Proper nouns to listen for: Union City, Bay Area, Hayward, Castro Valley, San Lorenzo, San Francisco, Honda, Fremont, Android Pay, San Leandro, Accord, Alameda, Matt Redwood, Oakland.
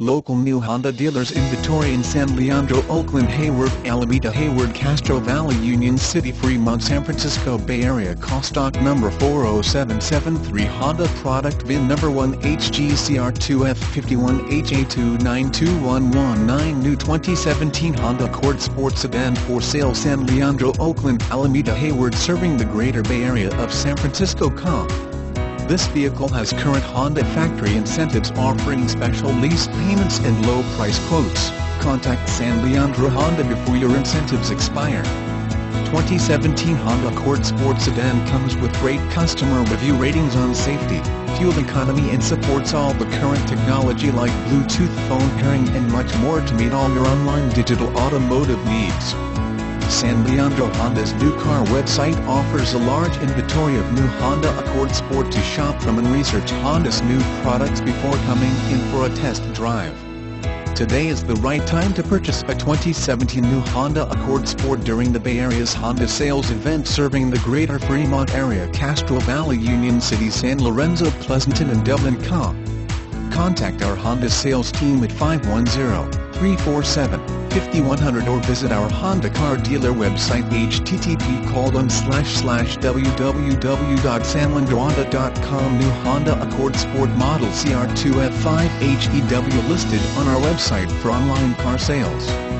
Local new Honda dealers inventory in San Leandro, Oakland, Hayward, Alameda, Hayward, Castro Valley, Union City, Fremont, San Francisco, Bay Area. Call stock number 40773. Honda product VIN number 1HGCR2F51HA292119. New 2017 Honda Accord Sport Sedan for sale. San Leandro, Oakland, Alameda, Hayward, serving the greater Bay Area of San Francisco. This vehicle has current Honda factory incentives offering special lease payments and low price quotes. Contact San Leandro Honda before your incentives expire. 2017 Honda Accord Sport Sedan comes with great customer review ratings on safety, fuel economy, and supports all the current technology like Bluetooth, phone pairing, and much more to meet all your online digital automotive needs. San Leandro Honda's new car website offers a large inventory of new Honda Accord Sport to shop from and research Honda's new products before coming in for a test drive. Today is the right time to purchase a 2017 new Honda Accord Sport during the Bay Area's Honda sales event serving the greater Fremont area, Castro Valley, Union City, San Lorenzo, Pleasanton, and Dublin. Contact our Honda sales team at 510-347-5100 or visit our Honda car dealer website http://www.sanleandrohonda.com. New Honda Accord Sport Model CR2F5HEW listed on our website for online car sales.